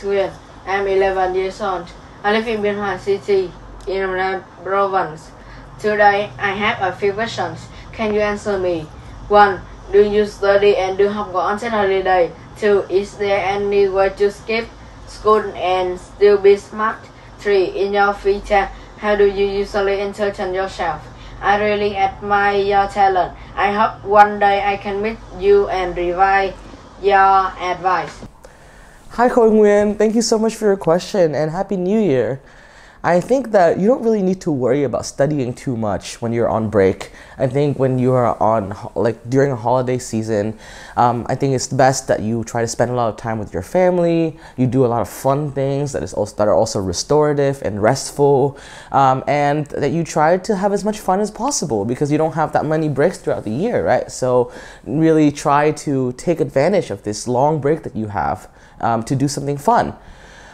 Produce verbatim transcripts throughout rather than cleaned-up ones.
square. I'm eleven years old. I live in Bien Hoa City, in Dong Nai Province. Today, I have a few questions. Can you answer me? one. Do you study and do homework on Saturday day? two. Is there any way to skip school and still be smart? three. In your free time, how do you usually entertain yourself? I really admire your talent. I hope one day I can meet you and revise your advice. Hi Khôi Nguyên, thank you so much for your question and Happy New Year. I think that you don't really need to worry about studying too much when you're on break. I think when you are on, like during a holiday season, um, I think it's best that you try to spend a lot of time with your family. You do a lot of fun things that, is also, that are also restorative and restful, um, and that you try to have as much fun as possible because you don't have that many breaks throughout the year, right? So really try to take advantage of this long break that you have um, to do something fun.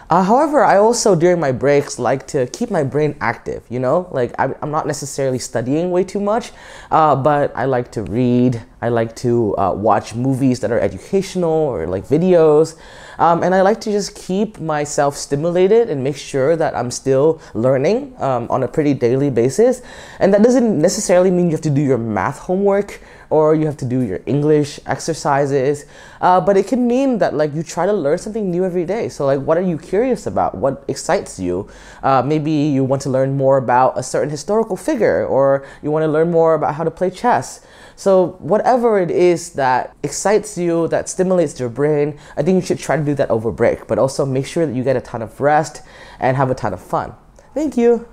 Uh, however, I also, during my breaks, like to keep my brain active, you know? Like, I, I'm not necessarily studying way too much, uh, but I like to read, I like to uh, watch movies that are educational or like videos, um, and I like to just keep myself stimulated and make sure that I'm still learning um, on a pretty daily basis. And that doesn't necessarily mean you have to do your math homework or you have to do your English exercises, uh, but it can mean that like you try to learn something new every day. So like, what are you curious about? What excites you? Uh, maybe you want to learn more about a certain historical figure, or you want to learn more about how to play chess. So whatever it is that excites you, that stimulates your brain, I think you should try to do that over break, but also make sure that you get a ton of rest and have a ton of fun. Thank you.